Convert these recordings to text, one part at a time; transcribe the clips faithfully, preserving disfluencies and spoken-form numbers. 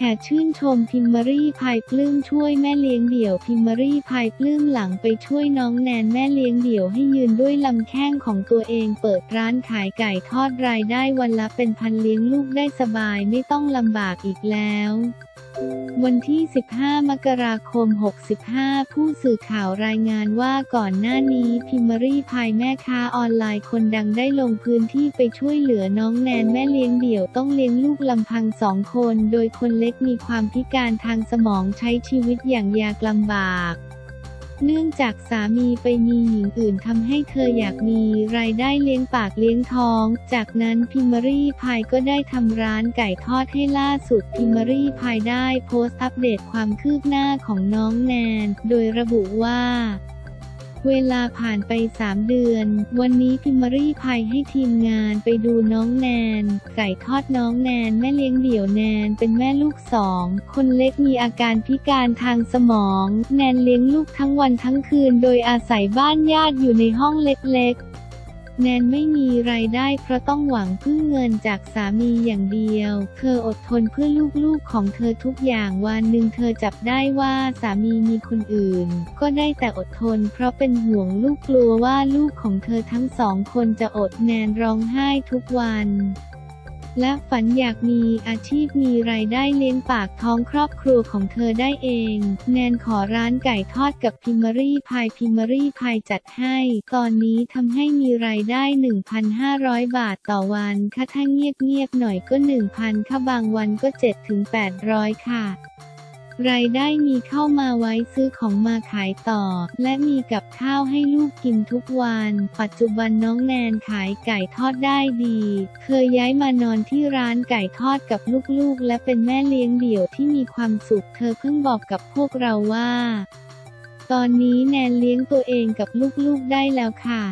แห่ชื่นชมพิมมารีพายปลื้มช่วยแม่เลี้ยงเดี่ยวพิมมารีพายปลื้มหลังไปช่วยน้องแนนแม่เลี้ยงเดี่ยวให้ยืนด้วยลำแข้งของตัวเองเปิดร้านขายไก่ทอดรายได้วันละเป็นพันเลี้ยงลูกได้สบายไม่ต้องลำบากอีกแล้ววันที่สิบห้ามกราคมหกสิบห้าผู้สื่อข่าวรายงานว่าก่อนหน้านี้พิมมารีพายแม่ค้าออนไลน์คนดังได้ลงพื้นที่ไปช่วยเหลือน้องแนนแม่เลี้ยงเดี่ยวต้องเลี้ยงลูกลำพังสองคนโดยคนเล็กมีความพิการทางสมองใช้ชีวิตอย่างยากลำบากเนื่องจากสามีไปมีหญิงอื่นทำให้เธออยากมีรายได้เลี้ยงปากเลี้ยงท้องจากนั้นพิมมารีพายก็ได้ทำร้านไก่ทอดให้ล่าสุดพิมมารีพายได้โพสต์อัปเดตความคืบหน้าของน้องแนนโดยระบุว่าเวลาผ่านไปสามเดือนวันนี้พิมมารีพายให้ทีมงานไปดูน้องแนนไก่ทอดน้องแนนแม่เลี้ยงเดี่ยวแนนเป็นแม่ลูกสองคนเล็กมีอาการพิการทางสมองแนนเลี้ยงลูกทั้งวันทั้งคืนโดยอาศัยบ้านญาติอยู่ในห้องเล็กแนนไม่มีรายได้เพราะต้องหวังพึ่งเงินจากสามีอย่างเดียวเธออดทนเพื่อลูกๆของเธอทุกอย่างวันหนึ่งเธอจับได้ว่าสามีมีคนอื่นก็ได้แต่อดทนเพราะเป็นห่วงลูกกลัวว่าลูกของเธอทั้งสองคนจะอดแนนร้องไห้ทุกวันและฝันอยากมีอาชีพมีรายได้เลี้ยงปากท้องครอบครัวของเธอได้เองแนนขอร้านไก่ทอดกับพิมมารีพายพิมมารีพายจัดให้ตอนนี้ทำให้มีรายได้ หนึ่งพันห้าร้อย บาทต่อวันค่ะถ้าเงียบๆหน่อยก็ หนึ่งพัน ค่ะบางวันก็ เจ็ดถึงแปดร้อย ค่ะรายได้มีเข้ามาไว้ซื้อของมาขายต่อและมีกับข้าวให้ลูกกินทุกวันปัจจุบันน้องแนนขายไก่ทอดได้ดีเคยย้ายมานอนที่ร้านไก่ทอดกับลูกๆและเป็นแม่เลี้ยงเดี่ยวที่มีความสุขเธอเพิ่งบอกกับพวกเราว่าตอนนี้แนนเลี้ยงตัวเองกับลูกๆได้แล้วค่ะ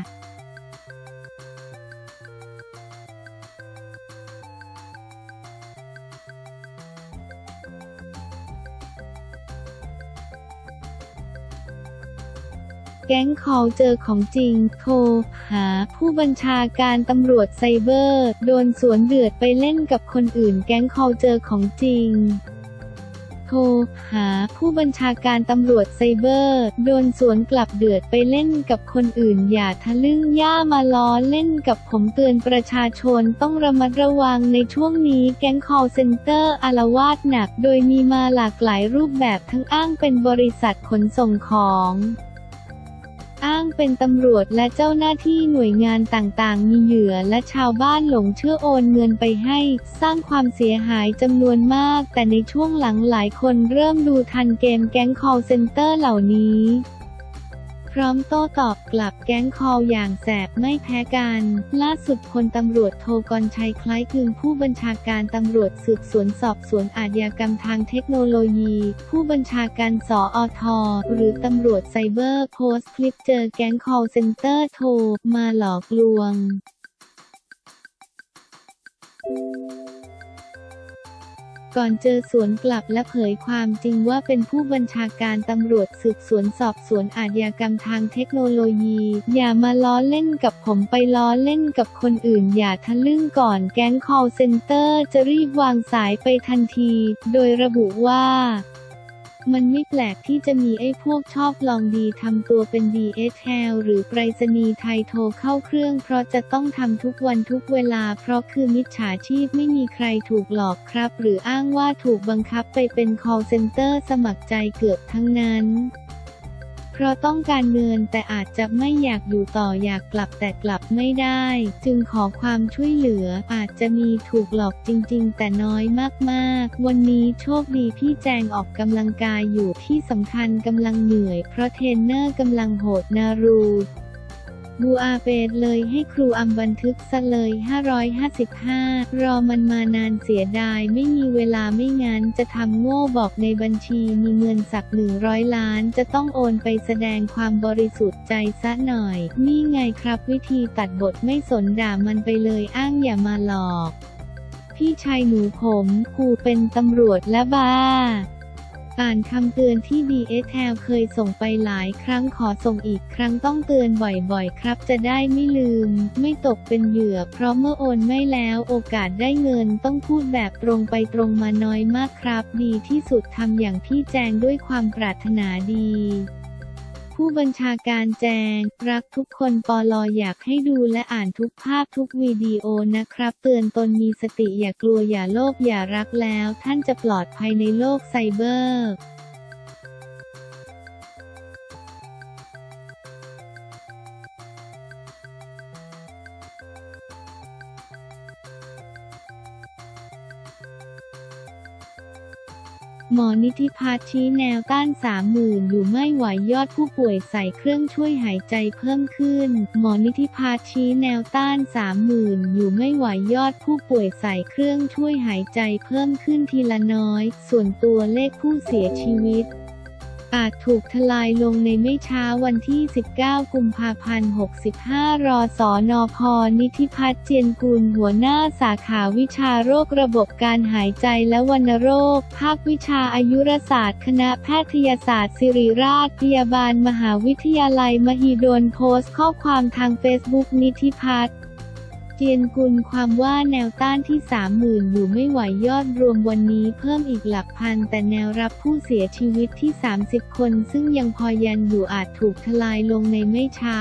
แก๊งคอลเจอของจริงโทรหาผู้บัญชาการตำรวจไซเบอร์โดนสวนเดือดไปเล่นกับคนอื่นแก๊งคอลเจอของจริงโทรหาผู้บัญชาการตำรวจไซเบอร์โดนสวนกลับเดือดไปเล่นกับคนอื่นอย่าทะลึ่งย่ามาล้อเล่นกับผมเตือนประชาชนต้องระมัดระวังในช่วงนี้แก๊ง call center อาละวาดหนักโดยมีมาหลากหลายรูปแบบทั้งอ้างเป็นบริษัทขนส่งของอ้างเป็นตำรวจและเจ้าหน้าที่หน่วยงานต่างๆมีเหยื่อและชาวบ้านหลงเชื่อโอนเงินไปให้สร้างความเสียหายจำนวนมากแต่ในช่วงหลังหลายคนเริ่มดูทันเกมแก๊ง call center เหล่านี้พร้อมโต้ตอบกลับแก๊งคอลอย่างแสบไม่แพ้กันล่าสุดพลตำรวจโทกรชัยคล้ายคลึงผู้บัญชาการตำรวจสืบสวนสอบสวนอาชญากรรมทางเทคโนโลยีผู้บัญชาการสอท.หรือตำรวจไซเบอร์โพสต์คลิปเจอแก๊งคอลเซ็นเตอร์โทรมาหลอกลวงก่อนเจอสวนกลับและเผยความจริงว่าเป็นผู้บัญชาการตำรวจสืบสวนสอบสวนอาชญากรรมทางเทคโนโลยีอย่ามาล้อเล่นกับผมไปล้อเล่นกับคนอื่นอย่าทะลึ่งก่อนแก๊ง call center จะรีบวางสายไปทันทีโดยระบุว่ามันไม่แปลกที่จะมีไอ้พวกชอบลองดีทำตัวเป็น ดี เอช แอล หรือไปรษณีย์ไทยโทรเข้าเครื่องเพราะจะต้องทำทุกวันทุกเวลาเพราะคือมิจฉาชีพไม่มีใครถูกหลอกครับหรืออ้างว่าถูกบังคับไปเป็น call center สมัครใจเกือบทั้งนั้นเพราะต้องการเงินแต่อาจจะไม่อยากอยู่ต่ออยากกลับแต่กลับไม่ได้จึงขอความช่วยเหลืออาจจะมีถูกหลอกจริงๆแต่น้อยมากๆวันนี้โชคดีพี่แจงออกกำลังกายอยู่ที่สำคัญกำลังเหนื่อยเพราะเทรนเนอร์กำลังโหดนารูบูอาเปดเลยให้ครูอำบันทึกซะเลยห้าร้อยห้าสิบห้ารอมันมานานเสียดายไม่มีเวลาไม่งั้นจะทำโง่บอกในบัญชีมีเงินสักหนึ่งร้อยล้านจะต้องโอนไปแสดงความบริสุทธิ์ใจซะหน่อยนี่ไงครับวิธีตัดบทไม่สนด่ามันไปเลยอ้างอย่ามาหลอกพี่ชายหนูผมกูเป็นตำรวจและบ้า อ่านคำเตือนที่ ดี เอส แอล เคยส่งไปหลายครั้งขอส่งอีกครั้งต้องเตือนบ่อยๆครับจะได้ไม่ลืมไม่ตกเป็นเหยื่อเพราะเมื่อโอนไม่แล้วโอกาสได้เงินต้องพูดแบบตรงไปตรงมาน้อยมากครับดีที่สุดทำอย่างพี่แจงด้วยความปรารถนาดีผู้บัญชาการแจ้งรักทุกคนปลอยากให้ดูและอ่านทุกภาพทุกวิดีโอนะครับเตือนตนมีสติอย่ากลัวอย่าโลภอย่ารักแล้วท่านจะปลอดภัยในโลกไซเบอร์หมอนิธิพัฒน์ชี้แนวต้าน สามหมื่น อยู่ไม่ไหวยอดผู้ป่วยใส่เครื่องช่วยหายใจเพิ่มขึ้นหมอนิธิพัฒน์ชี้แนวต้าน สามหมื่น อยู่ไม่ไหวยอดผู้ป่วยใส่เครื่องช่วยหายใจเพิ่มขึ้นทีละน้อยส่วนตัวเลขผู้เสียชีวิตอาจถูกทลายลงในไม่ช้าวันที่สิบเก้ากุมภาพันธ์หกสิบห้ารสนพ.นิธิพัฒน์ เจียนกุลหัวหน้าสาขาวิชาโรคระบบการหายใจและวัณโรคภาควิชาอายุรศาสตร์คณะแพทยศาสตร์ศิริราชพยาบาลมหาวิทยาลัยมหิดลโพสต์ข้อความทางเฟซบุ๊กนิธิพัฒน์เจียนกุลความว่าแนวต้านที่ สามหมื่น อยู่ไม่ไหวยอดรวมวันนี้เพิ่มอีกหลักพันแต่แนวรับผู้เสียชีวิตที่สามสิบคนซึ่งยังพอยันอยู่อาจถูกทลายลงในไม่ช้า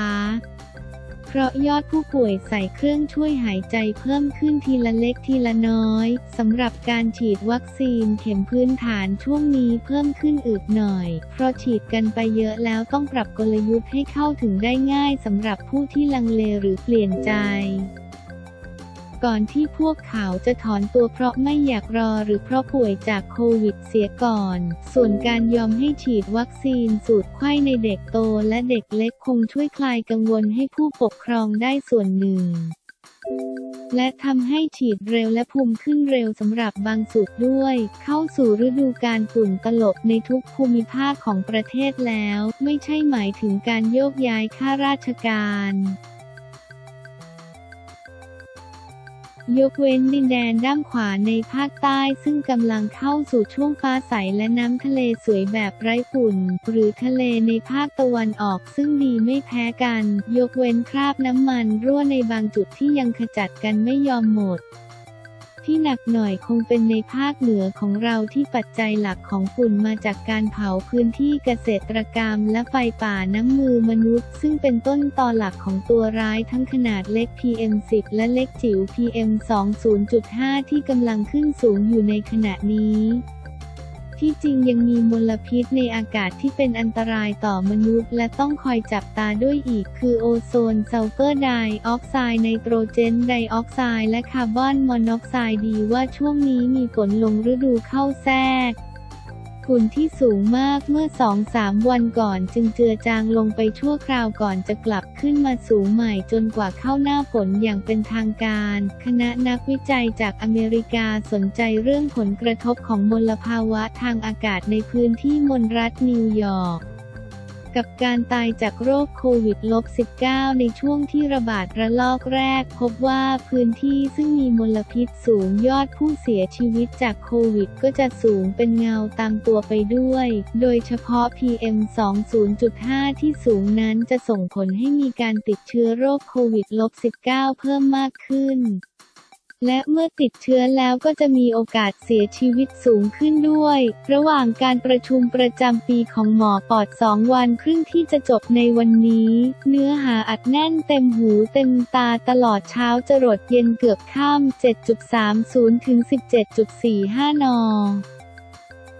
เพราะยอดผู้ป่วยใส่เครื่องช่วยหายใจเพิ่มขึ้นทีละเล็กทีละน้อยสำหรับการฉีดวัคซีนเข็มพื้นฐานช่วงนี้เพิ่มขึ้นอึดหน่อยเพราะฉีดกันไปเยอะแล้วต้องปรับกลยุทธ์ให้เข้าถึงได้ง่ายสำหรับผู้ที่ลังเลหรือเปลี่ยนใจก่อนที่พวกเขาจะถอนตัวเพราะไม่อยากรอหรือเพราะป่วยจากโควิดเสียก่อนส่วนการยอมให้ฉีดวัคซีนสูตรไข้ในเด็กโตและเด็กเล็กคงช่วยคลายกังวลให้ผู้ปกครองได้ส่วนหนึ่งและทำให้ฉีดเร็วและภูมิขึ้นเร็วสำหรับบางสูตรด้วยเข้าสู่ฤดูกาลฝุ่นตลบในทุกภูมิภาคของประเทศแล้วไม่ใช่หมายถึงการโยกย้ายข้าราชการยกเว้นดินแดนด้านขวาในภาคใต้ซึ่งกำลังเข้าสู่ช่วงฟ้าใสและน้ำทะเลสวยแบบไร้ฝุ่นหรือทะเลในภาคตะวันออกซึ่งดีไม่แพ้กันยกเว้นคราบน้ำมันรั่วในบางจุดที่ยังขจัดกันไม่ยอมหมดที่หนักหน่อยคงเป็นในภาคเหนือของเราที่ปัจจัยหลักของฝุ่นมาจากการเผาพื้นที่เกษตรกรรมและไฟป่าน้ำมือมนุษย์ซึ่งเป็นต้นตอหลักของตัวร้ายทั้งขนาดเล็ก พี เอ็ม สิบ และเล็กจิ๋ว พี เอ็ม สอง จุดห้า ที่กำลังขึ้นสูงอยู่ในขณะนี้ที่จริงยังมีมลพิษในอากาศที่เป็นอันตรายต่อมนุษย์และต้องคอยจับตาด้วยอีกคือโอโซนซัลเฟอร์ไดออกไซด์ไนโตรเจนไดออกไซด์และคาร์บอนมอนอกไซด์ดีว่าช่วงนี้มีฝนลงฤดูเข้าแทรกฝุ่นที่สูงมากเมื่อ สองถึงสาม วันก่อนจึงเจือจางลงไปชั่วคราวก่อนจะกลับขึ้นมาสูงใหม่จนกว่าเข้าหน้าฝนอย่างเป็นทางการคณะนักวิจัยจากอเมริกาสนใจเรื่องผลกระทบของมลภาวะทางอากาศในพื้นที่มณฑลนิวยอร์กกับการตายจากโรคโควิด สิบเก้า ในช่วงที่ระบาดระลอกแรกพบว่าพื้นที่ซึ่งมีมลพิษสูงยอดผู้เสียชีวิตจากโควิดก็จะสูงเป็นเงาตามตัวไปด้วยโดยเฉพาะ พี เอ็ม สอง จุดห้า ที่สูงนั้นจะส่งผลให้มีการติดเชื้อโรคโควิด สิบเก้า เพิ่มมากขึ้นและเมื่อติดเชื้อแล้วก็จะมีโอกาสเสียชีวิตสูงขึ้นด้วยระหว่างการประชุมประจำปีของหมอปอดสองวันครึ่งที่จะจบในวันนี้เนื้อหาอัดแน่นเต็มหูเต็มตาตลอดเช้าจรดเย็นเกือบค่ำ เจ็ดจุดสามศูนย์ ถึง สิบเจ็ดจุดสี่ห้า น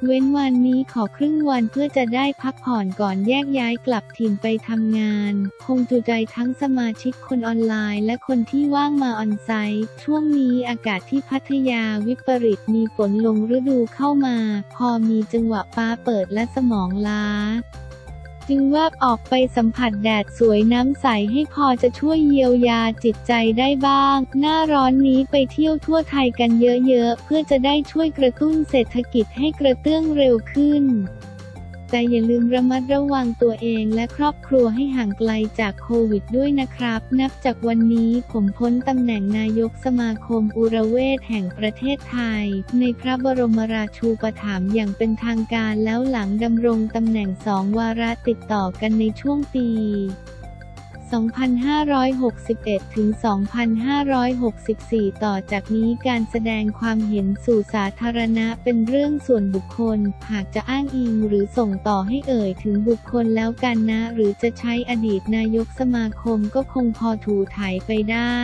เว้นวันนี้ขอครึ่งวันเพื่อจะได้พักผ่อนก่อนแยกย้ายกลับถิ่นไปทำงานคงจุใจทั้งสมาชิกคนออนไลน์และคนที่ว่างมาออนไซต์ช่วงนี้อากาศที่พัทยาวิปริตมีฝนลงฤดูเข้ามาพอมีจังหวะฟ้าเปิดและสมองล้าจึงแวบออกไปสัมผัสแดดสวยน้ำใสให้พอจะช่วยเยียวยาจิตใจได้บ้างหน้าร้อนนี้ไปเที่ยวทั่วไทยกันเยอะๆเพื่อจะได้ช่วยกระตุ้นเศรษฐกิจให้กระเตื้องเร็วขึ้น แต่อย่าลืมระมัดระวังตัวเองและครอบครัวให้ห่างไกลจากโควิดด้วยนะครับนับจากวันนี้ผมพ้นตำแหน่งนายกสมาคมอุรเวชแห่งประเทศไทยในพระบรมราชูปถัมภ์อย่างเป็นทางการแล้วหลังดำรงตำแหน่งสองวาระติดต่อกันในช่วงปีสองพันห้าร้อยหกสิบเอ็ด ถึง สองพันห้าร้อยหกสิบสี่ ต่อจากนี้การแสดงความเห็นสู่สาธารณะเป็นเรื่องส่วนบุคคลหากจะอ้างอิงหรือส่งต่อให้เอ่ยถึงบุคคลแล้วกันนะหรือจะใช้อดีตนายกสมาคมก็คงพอถูถ่ายไปได้